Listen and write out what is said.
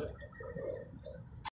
What?